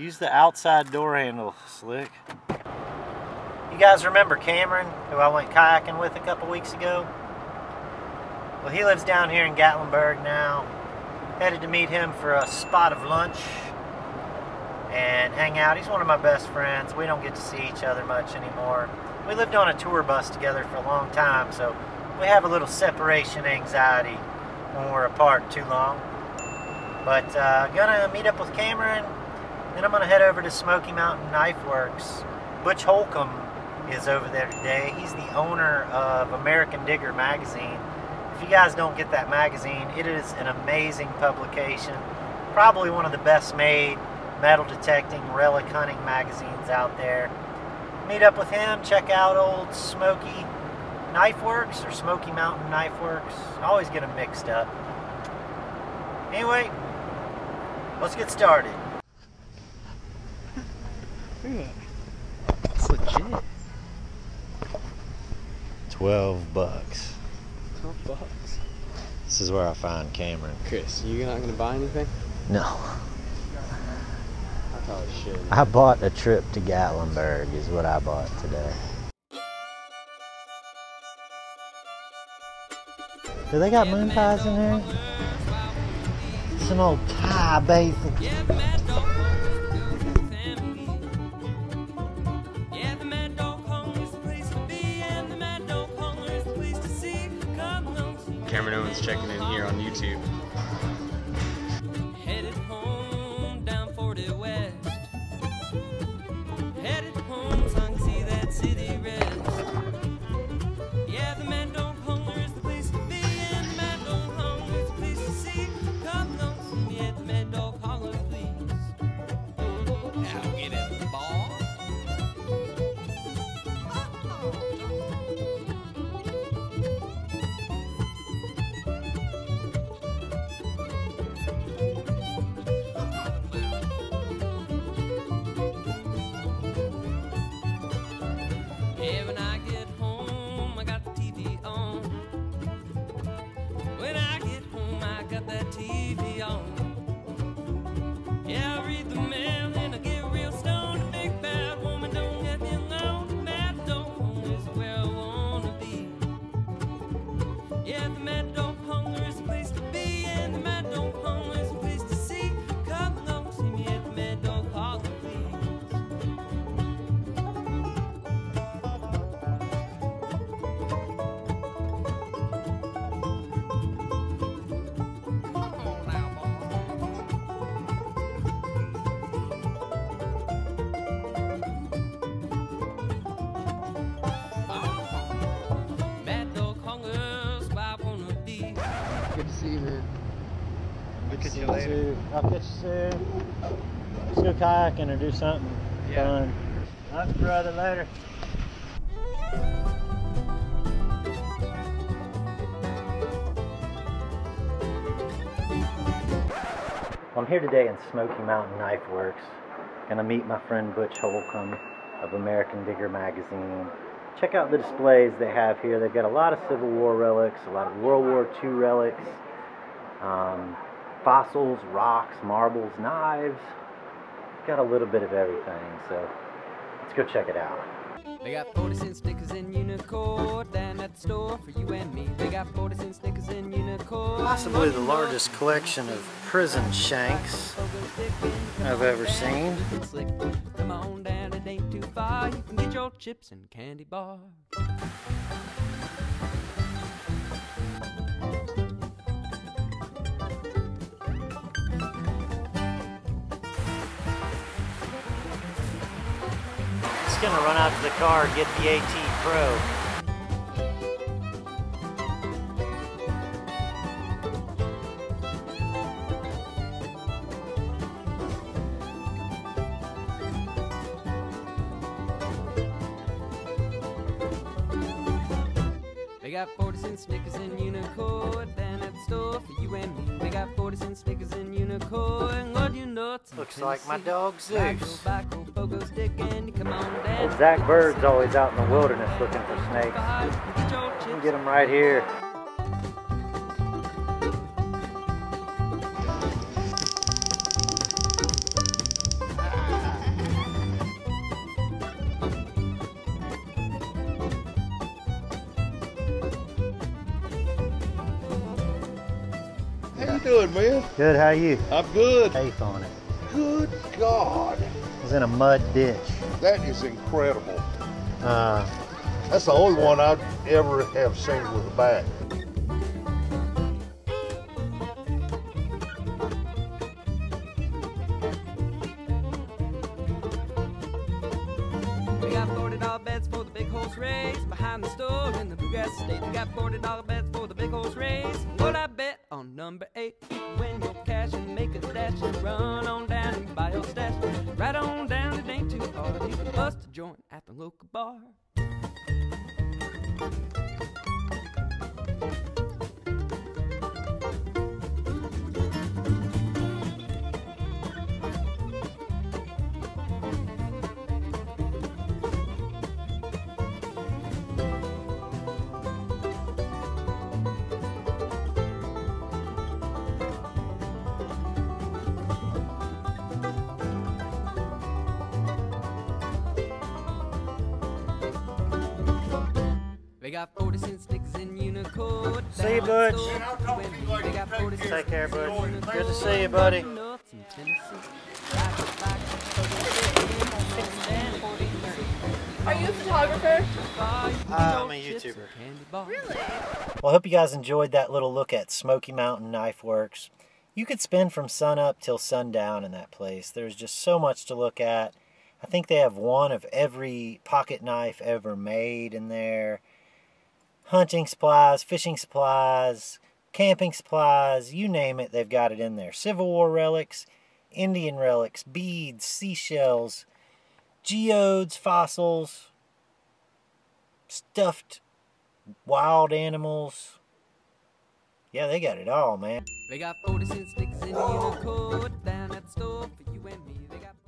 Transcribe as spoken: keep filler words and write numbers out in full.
Use the outside door handle, Slick. You guys remember Cameron, who I went kayaking with a couple weeks ago? Well, he lives down here in Gatlinburg now. Headed to meet him for a spot of lunch and hang out. He's one of my best friends. We don't get to see each other much anymore. We lived on a tour bus together for a long time, so we have a little separation anxiety when we're apart too long. But uh, gonna meet up with Cameron, then I'm gonna head over to Smoky Mountain Knife Works. Butch Holcomb is over there today. He's the owner of American Digger magazine. If you guys don't get that magazine, it is an amazing publication. Probably one of the best made metal detecting, relic hunting magazines out there. Meet up with him, check out old Smoky Knife Works or Smoky Mountain Knife Works. I always get them mixed up. Anyway, let's get started. Look at that. That's legit. twelve bucks. twelve bucks. This is where I find Cameron. Chris, you not gonna buy anything? No. I thought it should. I bought a trip to Gatlinburg is what I bought today. Do they got moon pies in here? It's an old pie basin. Cameron Owens checking in here on YouTube. Headed home down forty west. Headed home, song, see that city rest. Yeah, the man don't hunger is the place to be, and the man don't hunger is the place to see. Come on, yeah, the man don't hunger, please. Now get in the ball. Look at you later. I'll catch you soon. Let's go kayaking or do something yeah. fun. All right, brother, later. Well, I'm here today in Smoky Mountain Knife Works. Gonna meet my friend Butch Holcomb of American Digger magazine. Check out the displays they have here. They've got a lot of Civil War relics, a lot of World War Two relics, um, fossils, rocks, marbles, knives. It's got a little bit of everything, so let's go check it out. They got forty cent Snickers and Unicorn down at the store for you and me. They got forty cent Snickers and Unicorn. Possibly the largest collection of prison shanks I've ever seen. Come on down, it ain't too far. You can get your chips and candy bar. Gonna run out to the car and get the AT Pro. They got forty cent Snickers and Unicorn down at the store for you and me. They got forty cent Snickers and Unicorn. What do you know? Looks like my dog Zeus. Well, Zach Bird's always out in the wilderness looking for snakes. You can get them right here. doing, man? Good, how are you? I'm good. Faith on it. Good God. It was in a mud ditch. That is incredible. Uh, That's the only one I'd ever have seen with a bag. We got forty dollar bets for the big horse race. Behind the store in the bluegrass state. We got forty dollar bets for the big horse race. What I bet on number eight. Win your cash and make a dash and run on down and buy your stash. Right on down, it ain't too hard. Leave the bus to join at the local bar. They got forty cent sticks in Unicorn. See you, Butch. Take care, Butch. Good to see you, buddy. Are you a photographer? Uh, I'm a YouTuber. Really? Well, I hope you guys enjoyed that little look at Smoky Mountain Knife Works. You could spend from sunup till sundown in that place. There's just so much to look at. I think they have one of every pocket knife ever made in there. Hunting supplies, fishing supplies, camping supplies, you name it, they've got it in there. Civil War relics, Indian relics, beads, seashells, geodes, fossils, stuffed wild animals. Yeah, they got it all, man. They got forty cent sticks in the coat down at the store for you and me. They got